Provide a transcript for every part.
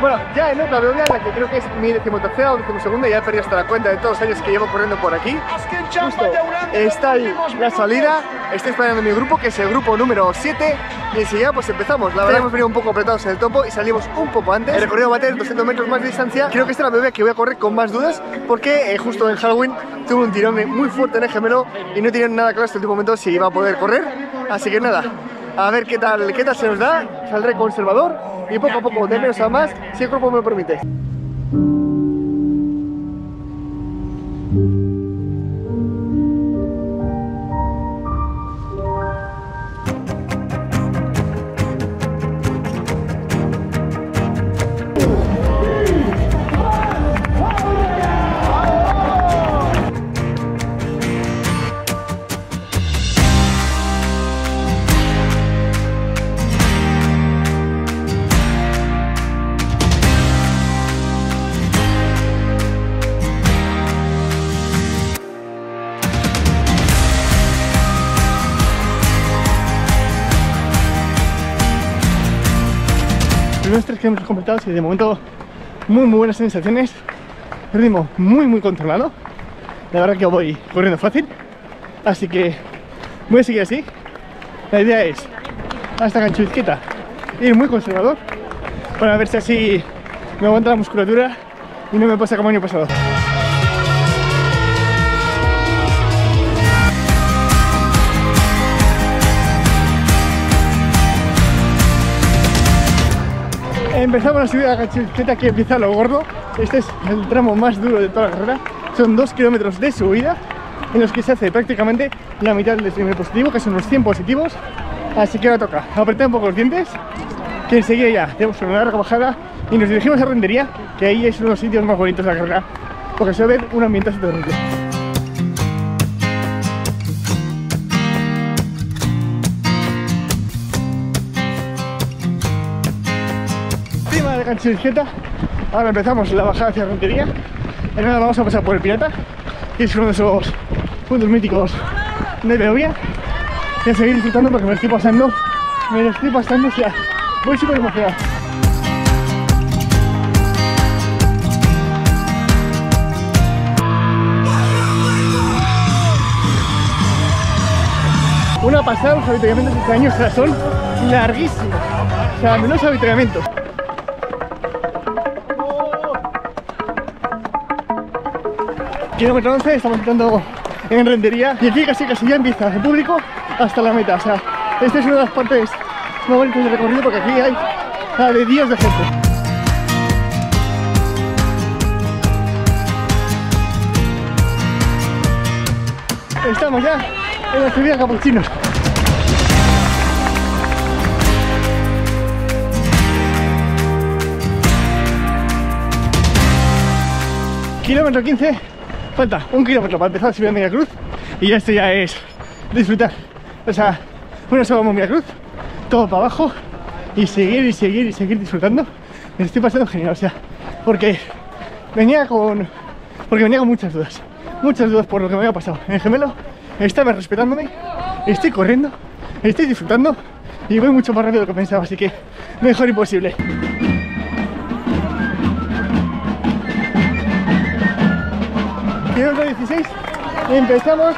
Bueno, ya en otra Behobia, la que creo que es mi decimotercera o decimosegunda, ya he perdido hasta la cuenta de todos los años que llevo corriendo por aquí. Justo está ahí la salida, estoy esperando mi grupo, que es el grupo número 7, y enseguida pues empezamos. La verdad hemos venido un poco apretados en el topo y salimos un poco antes. El recorrido va a tener 200 metros más de distancia. Creo que esta es la Behobia que voy a correr con más dudas, porque justo en Halloween tuve un tirón muy fuerte en el gemelo y no tenían nada claro hasta el último momento si iba a poder correr. Así que nada, a ver qué tal se nos da. Saldré conservador y poco a poco, de menos a más, si el cuerpo me lo permite. Los 3 kilómetros completados y de momento muy buenas sensaciones, ritmo muy controlado. La verdad que voy corriendo fácil, así que voy a seguir así. La idea es hasta Ganchuizqueta ir muy conservador para ver si así me aguanta la musculatura y no me pasa como el año pasado. Empezamos la subida a la Capuchinos, que empieza lo gordo. Este es el tramo más duro de toda la carrera. Son 2 kilómetros de subida en los que se hace prácticamente la mitad del primer positivo, que son los 100 positivos. Así que ahora toca apretar un poco los dientes, que enseguida ya tenemos una larga bajada y nos dirigimos a Rentería, que ahí es uno de los sitios más bonitos de la carrera, porque se va a ver un ambiente totalmente. Ahora empezamos la bajada hacia Rentería. En nada vamos a pasar por el Pirata, que es uno de esos puntos míticos de Behobia. Voy a seguir disfrutando porque me lo estoy pasando, o sea, voy súper emocionado. Una pasada, los avituallamientos de este año, o sea, son larguísimos, o sea, menos avituallamientos. Kilómetro 11, estamos entrando en Rentería y aquí casi ya empieza el público hasta la meta. O sea, esta es una de las partes más bonitas del recorrido porque aquí hay la de Dios de gente. Estamos ya en la subida Capuchinos. Kilómetro 15. Falta 1 kilómetro para empezar a subir a Miracruz y esto ya es disfrutar. O sea, bueno, solo vamos a Miracruz, todo para abajo y seguir disfrutando. Me estoy pasando genial, o sea, porque venía con muchas dudas por lo que me había pasado en el gemelo. Estaba respetándome, estoy corriendo, estoy disfrutando y voy mucho más rápido de lo que pensaba, así que mejor imposible. Kilómetro 16, empezamos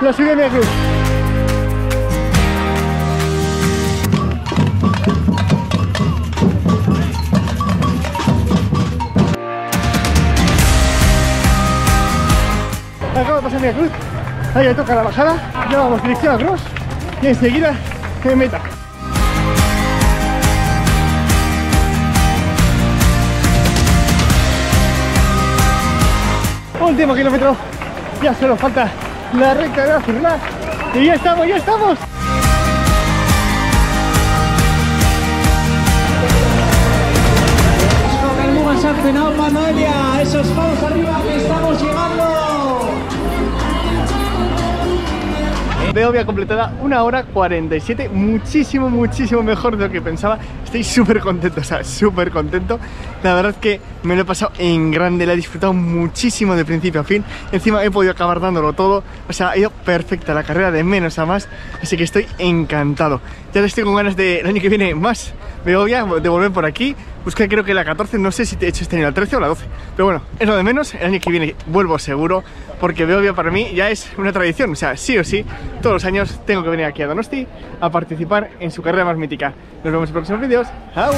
la subida de Miracruz. Acaba de pasar Miracruz, ahí ya toca la bajada, ya vamos dirección a Gros y enseguida se meta. Último kilómetro, ya solo falta la recta de la ciudad y ya estamos. Con el Mugas al final, Panolia, esos palos arriba que estamos llegando. Behobia completada 1 hora 47, muchísimo mejor de lo que pensaba. Estoy súper contento, o sea, súper contento. La verdad que me lo he pasado en grande, la he disfrutado muchísimo de principio a fin. Encima he podido acabar dándolo todo, o sea, ha ido perfecta la carrera de menos a más, así que estoy encantado. Ya estoy con ganas de el año que viene más Behobia, de volver por aquí, Busqué creo que la 14, no sé si te he hecho este año la 13 o la 12. Pero bueno, es lo de menos, el año que viene vuelvo seguro, porque Behobia para mí ya es una tradición. O sea, sí o sí, todos los años tengo que venir aquí a Donosti a participar en su carrera más mítica. Nos vemos en próximos vídeos. ¡Chao!